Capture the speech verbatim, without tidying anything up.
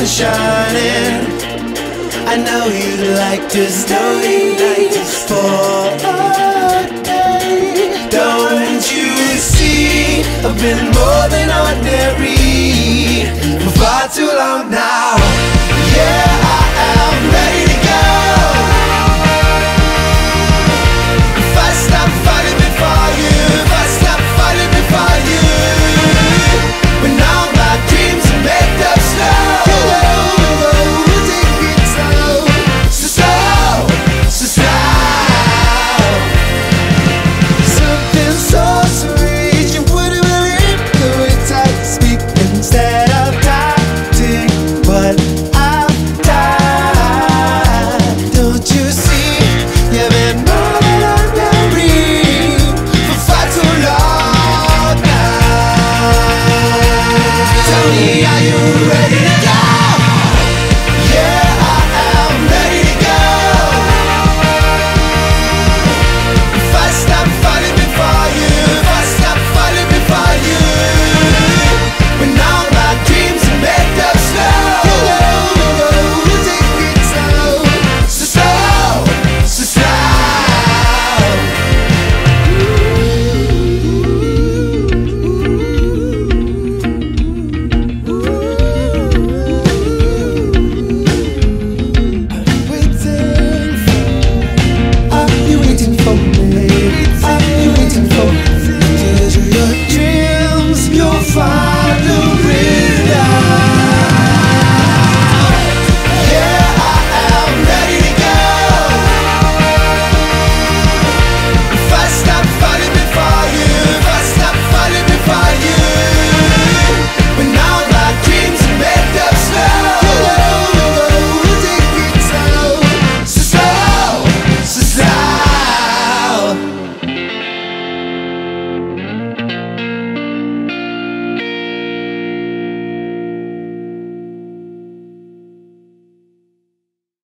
the shining. I know you like to stay for a day. Don't you see, I've been more than ordinary for far too long now. Yeah, I am ready to go. Are you ready?